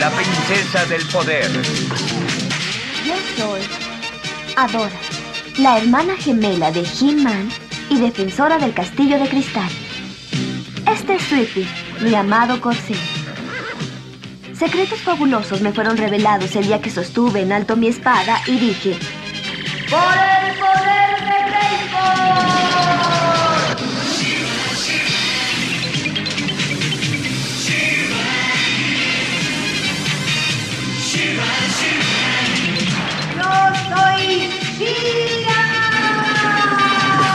la princesa del poder. Yo soy Adora, la hermana gemela de He-Man y defensora del castillo de cristal. Este es Sweetie, mi amado Corsé. Secretos fabulosos me fueron revelados el día que sostuve en alto mi espada y dije: ¡por el poder de Grayskull! ¡Yo soy She-Ra!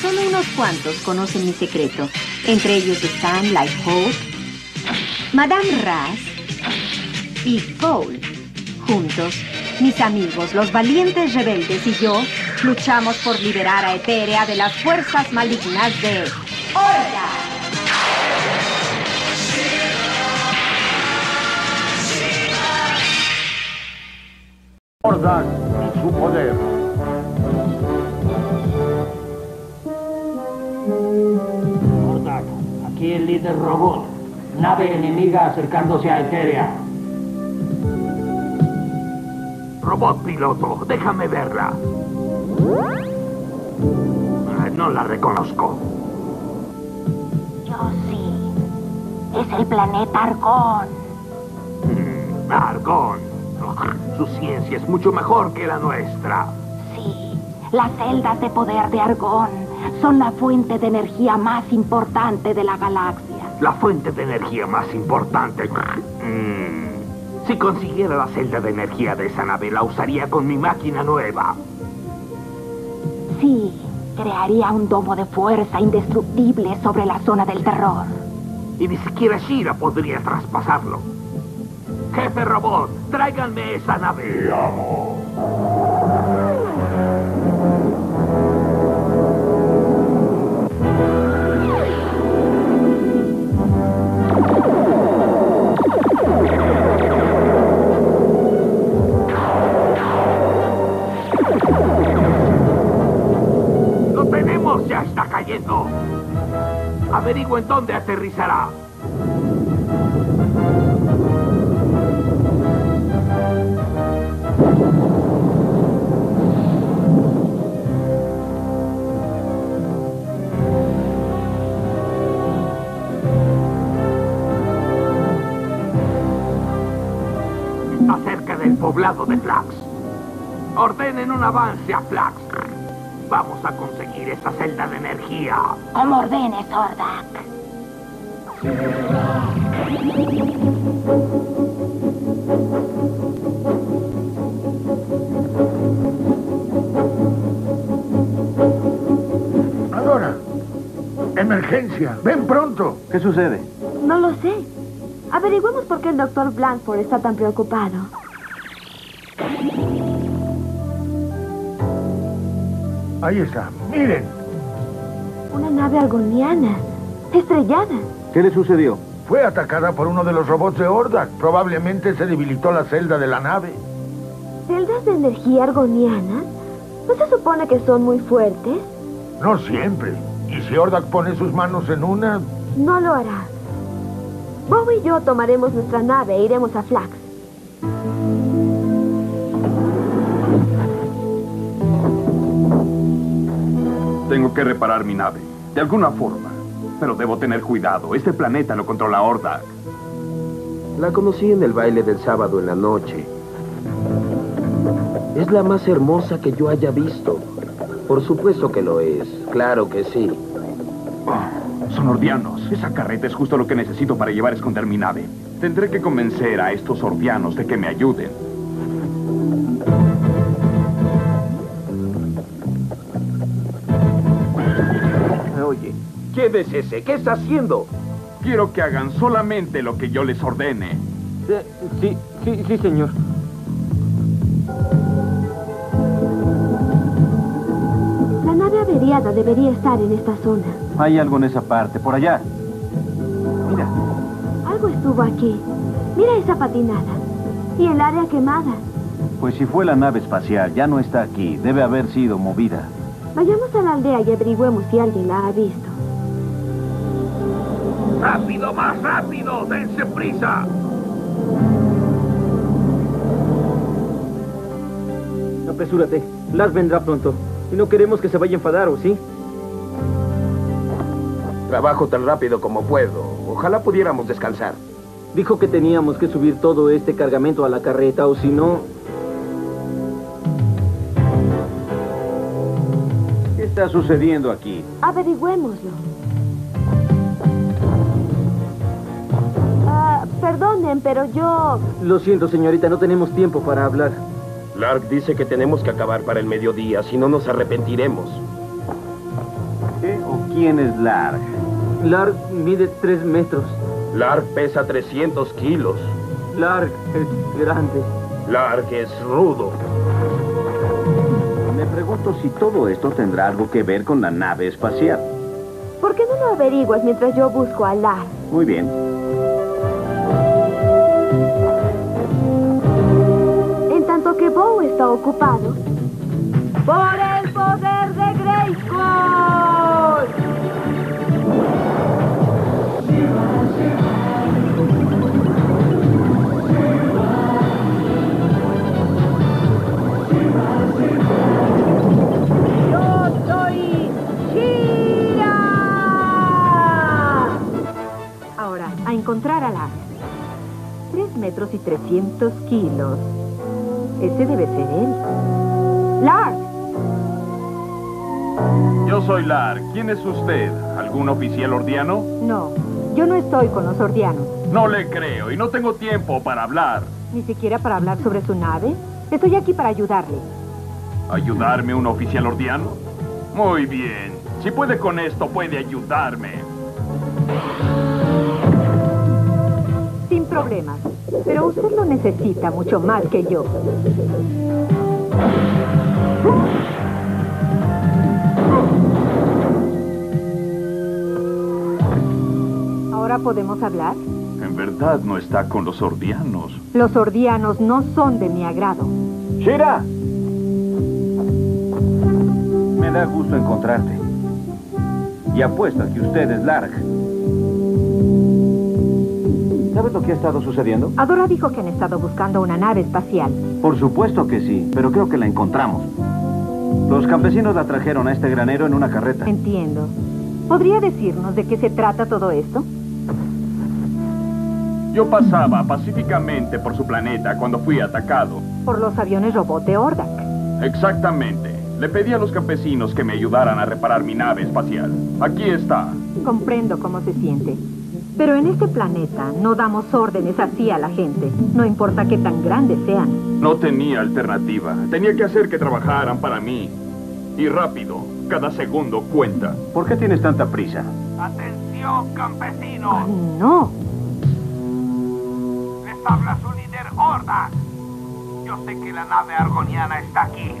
Solo unos cuantos conocen mi secreto. Entre ellos están Lighthope, Madame Ras y Cole. Juntos, mis amigos, los valientes rebeldes y yo, luchamos por liberar a Etheria de las fuerzas malignas de Hordak. Hordak y su poder. Aquí el líder robot. Nave enemiga acercándose a Etheria. Robot piloto, déjame verla. No la reconozco. Yo sí. Es el planeta Argon. Argon. Su ciencia es mucho mejor que la nuestra. Sí. Las celdas de poder de Argon son la fuente de energía más importante de la galaxia. La fuente de energía más importante. Si consiguiera la celda de energía de esa nave, la usaría con mi máquina nueva. Sí, crearía un domo de fuerza indestructible sobre la zona del terror. Y ni siquiera She-Ra podría traspasarlo. Jefe robot, tráiganme esa nave. Te amo. Averigüe en dónde aterrizará. Está cerca del poblado de Flax. Ordenen un avance a Flax. Vamos a conseguir esta celda de energía. Como ordenes, Zordak. Adora, emergencia. Ven pronto. ¿Qué sucede? No lo sé. Averigüemos por qué el doctor Blankford está tan preocupado. Ahí está, miren. Una nave argoniana, estrellada. ¿Qué le sucedió? Fue atacada por uno de los robots de Hordak. Probablemente se debilitó la celda de la nave. ¿Celdas de energía argoniana? ¿No se supone que son muy fuertes? No siempre. ¿Y si Hordak pone sus manos en una? No lo hará. Bobo y yo tomaremos nuestra nave e iremos a Flax. Tengo que reparar mi nave, de alguna forma. Pero debo tener cuidado, este planeta lo controla Hordak. La conocí en el baile del sábado en la noche. Es la más hermosa que yo haya visto. Por supuesto que lo es, claro que sí. Oh, son hordianos. Esa carreta es justo lo que necesito para llevar a esconder mi nave. Tendré que convencer a estos hordianos de que me ayuden. Oye, ¿qué es ese? ¿Qué está haciendo? Quiero que hagan solamente lo que yo les ordene. Sí, señor. La nave averiada debería estar en esta zona. Hay algo en esa parte, por allá. Mira. Algo estuvo aquí. Mira esa patinada. Y el área quemada. Pues si fue la nave espacial, ya no está aquí. Debe haber sido movida. Vayamos a la aldea y averigüemos si alguien la ha visto. ¡Rápido, más rápido! ¡Dense prisa! Apresúrate. Lars vendrá pronto. Y no queremos que se vaya a enfadar, ¿o sí? Trabajo tan rápido como puedo. Ojalá pudiéramos descansar. Dijo que teníamos que subir todo este cargamento a la carreta, o si no... ¿Qué está sucediendo aquí? Averigüémoslo. Perdonen, pero yo... Lo siento, señorita, no tenemos tiempo para hablar. Lark dice que tenemos que acabar para el mediodía, si no nos arrepentiremos. ¿Qué o quién es Lark? Lark mide 3 metros. Lark pesa 300 kilos. Lark es grande. Lark es rudo. Me pregunto si todo esto tendrá algo que ver con la nave espacial. ¿Por qué no lo averiguas mientras yo busco a Lark? Muy bien. En tanto que Bobo está ocupado... ¡Por el poder de Grayskull! A encontrar a Lark. 3 metros y 300 kilos. Ese debe ser él. ¡Lark! Yo soy Lark. ¿Quién es usted? ¿Algún oficial ordiano? No, yo no estoy con los ordianos. No le creo y no tengo tiempo para hablar. ¿Ni siquiera para hablar sobre su nave? Estoy aquí para ayudarle. ¿Ayudarme un oficial ordiano? Muy bien. Si puede con esto, puede ayudarme. Sin problemas, pero usted lo necesita mucho más que yo. ¿Ahora podemos hablar? En verdad no está con los ordianos. Los ordianos no son de mi agrado. ¡She-Ra! Me da gusto encontrarte. Y apuesto a que usted es Lark. ¿Sabes lo que ha estado sucediendo? Adora dijo que han estado buscando una nave espacial. Por supuesto que sí, pero creo que la encontramos. Los campesinos la trajeron a este granero en una carreta. Entiendo. ¿Podría decirnos de qué se trata todo esto? Yo pasaba pacíficamente por su planeta cuando fui atacado. Por los aviones robot de Hordak. Exactamente. Le pedí a los campesinos que me ayudaran a reparar mi nave espacial. Aquí está. Comprendo cómo se siente. Pero en este planeta no damos órdenes así a la gente, no importa qué tan grandes sean. No tenía alternativa. Tenía que hacer que trabajaran para mí. Y rápido, cada segundo cuenta. ¿Por qué tienes tanta prisa? ¡Atención, campesinos! ¡Ay, no! Les habla su líder Hordak. Yo sé que la nave argoniana está aquí.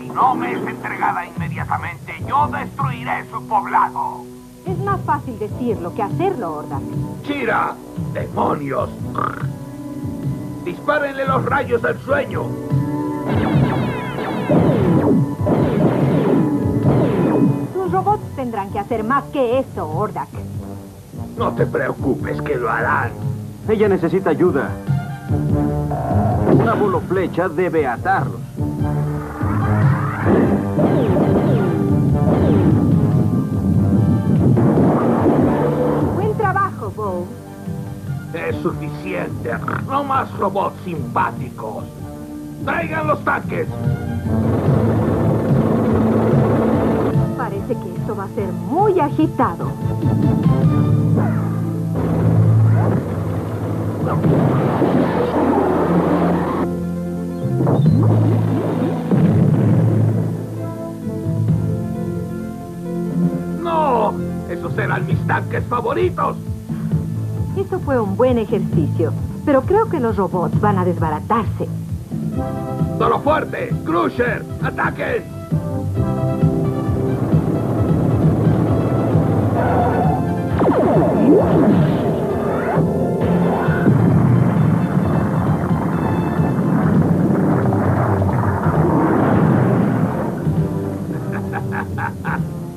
Si no me es entregada inmediatamente, yo destruiré su poblado. Es más fácil decirlo que hacerlo, Hordak. ¡She-Ra! ¡Demonios! ¡Dispárenle los rayos al sueño! Sus robots tendrán que hacer más que eso, Hordak. No te preocupes, que lo harán. Ella necesita ayuda. Una bula flecha debe atarlos. Es suficiente. No más robots simpáticos. ¡Traigan los tanques! Parece que esto va a ser muy agitado. ¡No! ¡Esos eran mis tanques favoritos! Esto fue un buen ejercicio, pero creo que los robots van a desbaratarse. ¡Toro fuerte! ¡Crusher! ¡Ataquen!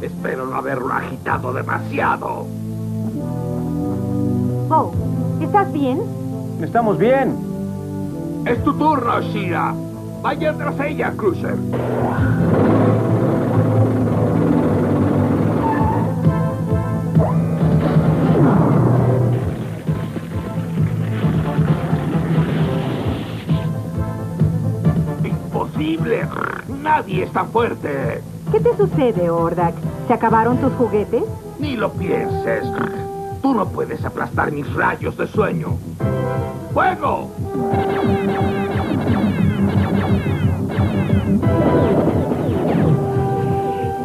Espero no haberlo agitado demasiado. ¿Estás bien? Estamos bien. Es tu turno, She-Ra. Vaya tras ella, Cruiser. ¡Imposible! ¡Nadie está fuerte! ¿Qué te sucede, Hordak? ¿Se acabaron tus juguetes? Ni lo pienses. Tú no puedes aplastar mis rayos de sueño. ¡Fuego!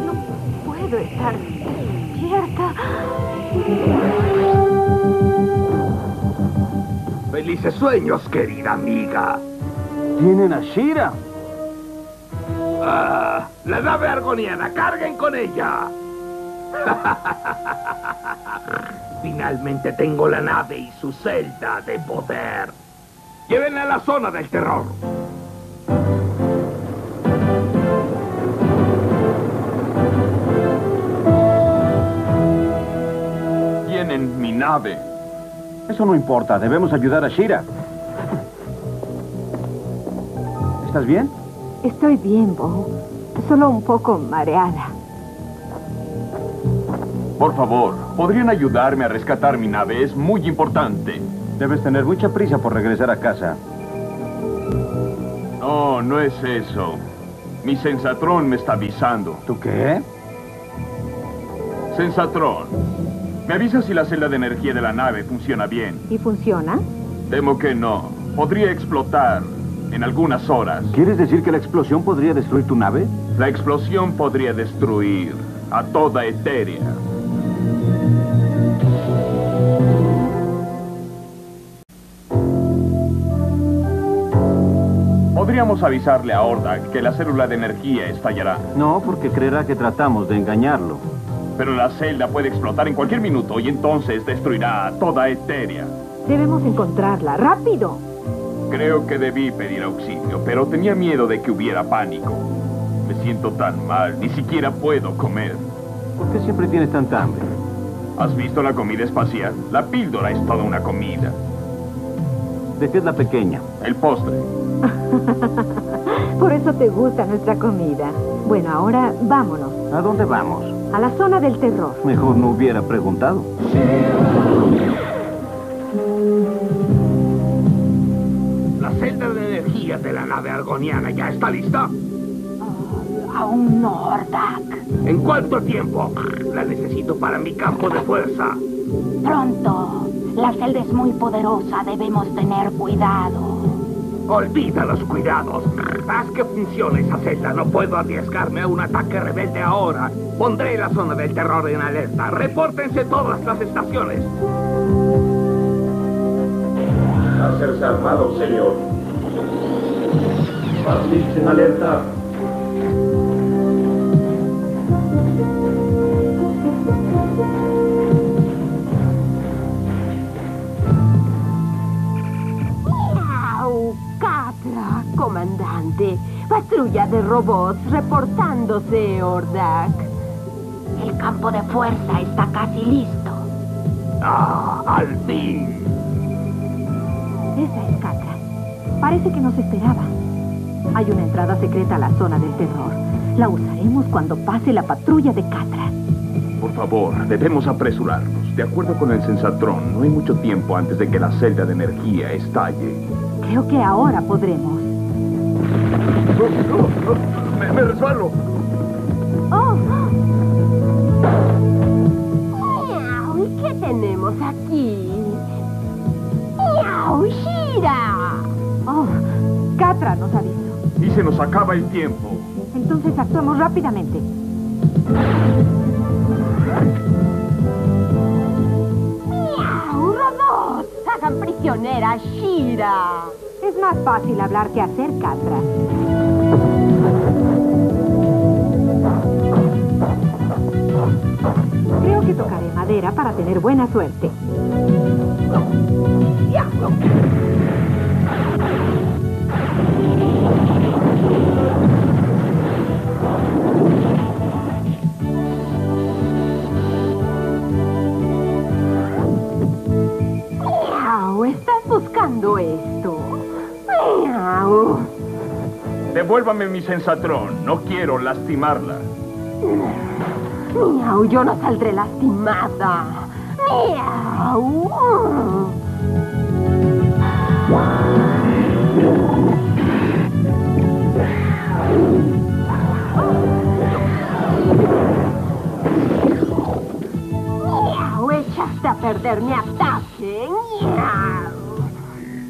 No puedo estar despierta. ¡Felices sueños, querida amiga! ¿Tienen a She-Ra? La nave argoniana, carguen con ella. Finalmente tengo la nave y su celda de poder. Llévenla a la zona del terror. Tienen mi nave. Eso no importa, debemos ayudar a She-Ra. ¿Estás bien? Estoy bien, Bobo. Solo un poco mareada. Por favor, ¿podrían ayudarme a rescatar mi nave? Es muy importante. Debes tener mucha prisa por regresar a casa. No, no es eso. Mi sensatrón me está avisando. ¿Tú qué? Sensatrón, me avisa si la celda de energía de la nave funciona bien. ¿Y funciona? Temo que no. Podría explotar en algunas horas. ¿Quieres decir que la explosión podría destruir tu nave? La explosión podría destruir a toda Etheria. Podríamos avisarle a Hordak que la célula de energía estallará. No, porque creerá que tratamos de engañarlo. Pero la celda puede explotar en cualquier minuto y entonces destruirá a toda Etheria. Debemos encontrarla. ¡Rápido! Creo que debí pedir auxilio, pero tenía miedo de que hubiera pánico. Me siento tan mal, ni siquiera puedo comer. ¿Por qué siempre tienes tanta hambre? ¿Has visto la comida espacial? La píldora es toda una comida. ¿De qué es la pequeña? El postre. Por eso te gusta nuestra comida. Bueno, ahora vámonos. ¿A dónde vamos? A la zona del terror. Mejor no hubiera preguntado. De la nave argoniana, ¿ya está lista? Aún no, Hordak. ¿En cuánto tiempo? La necesito para mi campo de fuerza. Pronto. La celda es muy poderosa, debemos tener cuidado. Olvida los cuidados. Haz que funcione esa celda, no puedo arriesgarme a un ataque rebelde ahora. Pondré la zona del terror en alerta. Repórtense todas las estaciones. Hacerse armado, señor. Partirse en alerta. ¡Miau! Catra, comandante. Patrulla de robots reportándose, Hordak. El campo de fuerza está casi listo. ¡Ah, al fin! Esa es Catra. Parece que nos esperaba. Hay una entrada secreta a la zona del terror. La usaremos cuando pase la patrulla de Catra. Por favor, debemos apresurarnos. De acuerdo con el sensatrón, no hay mucho tiempo antes de que la celda de energía estalle. Creo que ahora podremos. ¡Me resbalo! ¡Oh! ¡Miau! ¿Y qué tenemos aquí? ¡Miau! ¡She-Ra! ¡Oh! Catra nos avisó. Y se nos acaba el tiempo. Entonces actuamos rápidamente. ¡Miau, robots! ¡Hagan prisionera a She-Ra! Es más fácil hablar que hacer, Catra. Creo que tocaré madera para tener buena suerte. ¡Ya! Devuélvame mi sensatrón. No quiero lastimarla. Miau, yo no saldré lastimada. Miau. Miau, echaste a perder mi ataque. Miau.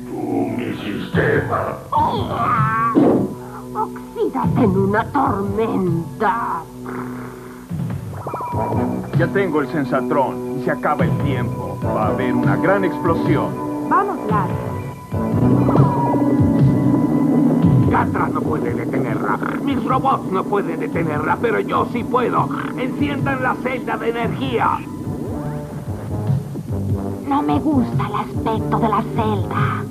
Tú, mi sistema. Miau. Oxídate en una tormenta. Ya tengo el sensatrón y se acaba el tiempo. Va a haber una gran explosión. Vamos, Lark. Catra no puede detenerla. Mis robots no pueden detenerla, pero yo sí puedo. Enciendan la celda de energía. No me gusta el aspecto de la celda.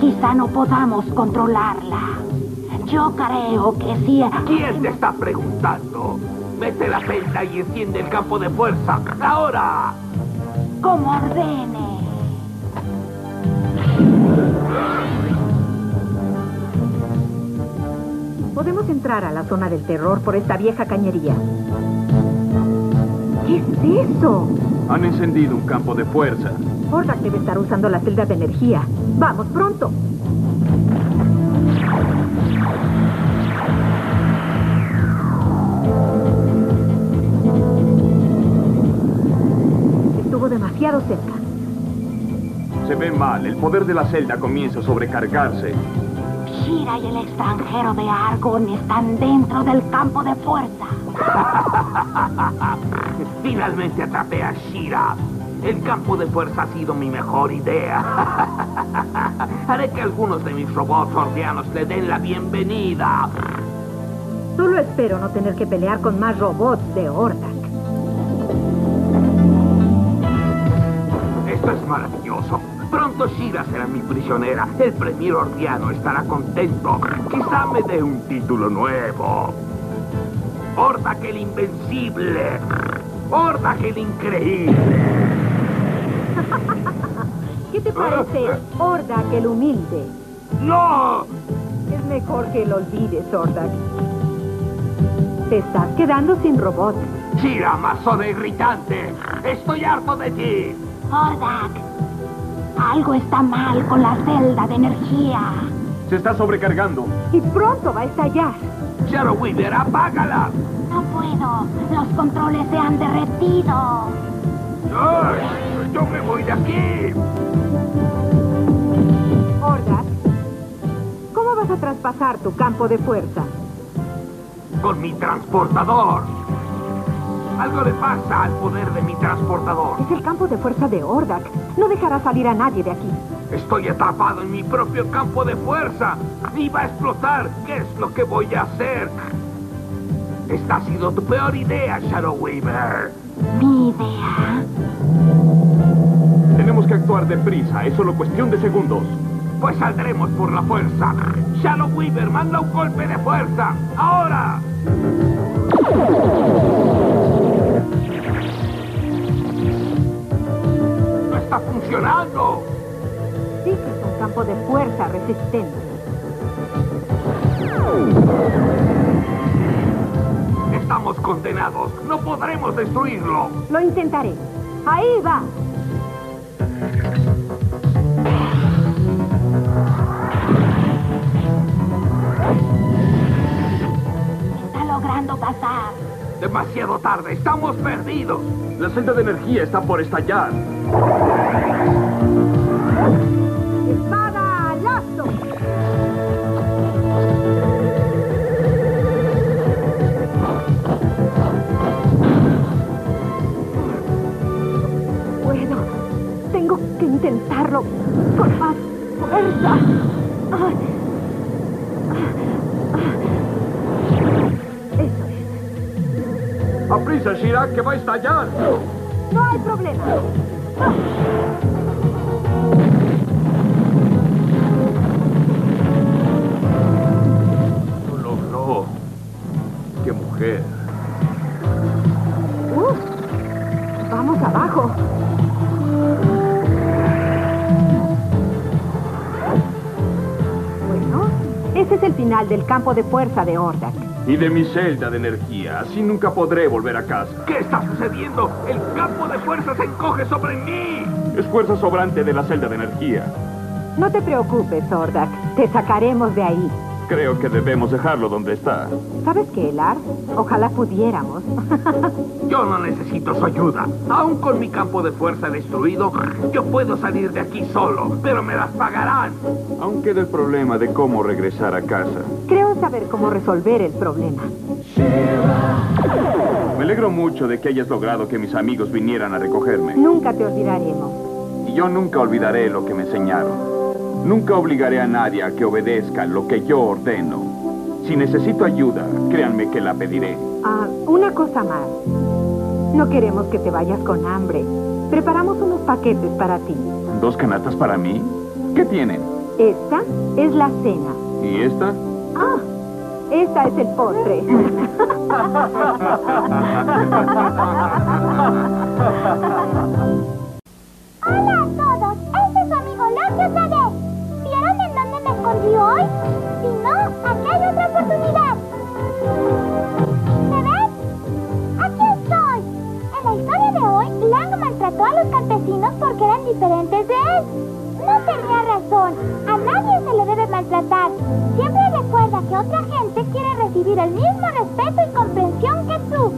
Quizá no podamos controlarla. Yo creo que sí. ¿Quién te está preguntando? Mete la celda y enciende el campo de fuerza. ¡Ahora! Como ordene. Podemos entrar a la zona del terror por esta vieja cañería. ¿Qué es eso? Han encendido un campo de fuerza. Hordak debe estar usando la celda de energía. ¡Vamos, pronto! Demasiado cerca. Se ve mal. El poder de la celda comienza a sobrecargarse. She-Ra y el extranjero de Argon están dentro del campo de fuerza. Finalmente atrapé a She-Ra. El campo de fuerza ha sido mi mejor idea. Haré que algunos de mis robots ordeanos le den la bienvenida. Solo espero no tener que pelear con más robots de Hordak. Esto es maravilloso. Pronto She-Ra será mi prisionera. El premier Ordiano estará contento. Quizá me dé un título nuevo. Hordak el Invencible. Hordak el Increíble. ¿Qué te parece, Hordak el Humilde? ¡No! Es mejor que lo olvides, Hordak. Te estás quedando sin robot. She-Ra, mazona irritante. Estoy harto de ti. Hordak, algo está mal con la celda de energía. Se está sobrecargando. Y pronto va a estallar. Shadow Weaver, apágala. No puedo. Los controles se han derretido. ¡Yo me voy de aquí! Hordak, ¿cómo vas a traspasar tu campo de fuerza? Con mi transportador. Algo le pasa al poder de mi transportador. Es el campo de fuerza de Hordak. No dejará salir a nadie de aquí. Estoy atrapado en mi propio campo de fuerza. Y va a explotar. ¿Qué es lo que voy a hacer? Esta ha sido tu peor idea, Shadow Weaver. ¿Mi idea? Tenemos que actuar deprisa. Es solo cuestión de segundos. Pues saldremos por la fuerza. Shadow Weaver, manda un golpe de fuerza. ¡Ahora! ¡Está funcionando! Sí que es un campo de fuerza resistente. Estamos condenados. No podremos destruirlo. Lo intentaré. Ahí va. Está logrando pasar. Demasiado tarde. Estamos perdidos. La celda de energía está por estallar. ¡Espada lazo! Bueno, tengo que intentarlo con más fuerza. Eso es. ¡Aprisa, She-Ra, que va a estallar! No hay problema. Lo logró. ¡Qué mujer! Vamos abajo. Bueno, es Ese es el final del campo de fuerza de Hordak. Y de mi celda de energía. Así nunca podré volver a casa. ¿Qué está sucediendo? ¡El campo de fuerza se encoge sobre mí! Es fuerza sobrante de la celda de energía. No te preocupes, Zordak. Te sacaremos de ahí. Creo que debemos dejarlo donde está. ¿Sabes qué, Elar? Ojalá pudiéramos. Yo no necesito su ayuda. Aún con mi campo de fuerza destruido, yo puedo salir de aquí solo, pero me las pagarán. Aún queda el problema de cómo regresar a casa. Creo saber cómo resolver el problema. She-Ra. Me alegro mucho de que hayas logrado que mis amigos vinieran a recogerme. Nunca te olvidaremos. Y yo nunca olvidaré lo que me enseñaron. Nunca obligaré a nadie a que obedezca lo que yo ordeno. Si necesito ayuda, créanme que la pediré. Ah, una cosa más. No queremos que te vayas con hambre. Preparamos unos paquetes para ti. ¿Dos canastas para mí? ¿Qué tienen? Esta es la cena. ¿Y esta? Ah, esta es el postre. ¡Hola a todos! Este es su amigo Lark otra vez. ¿Vieron en dónde me escondí hoy? Si no, aquí hay otra oportunidad. ¿Me ves? ¡Aquí estoy! En la historia de hoy, Lark maltrató a los campesinos porque eran diferentes de él. No tenía razón. A nadie se le debe maltratar. Siempre recuerda que otra gente quiere recibir el mismo respeto y comprensión que tú.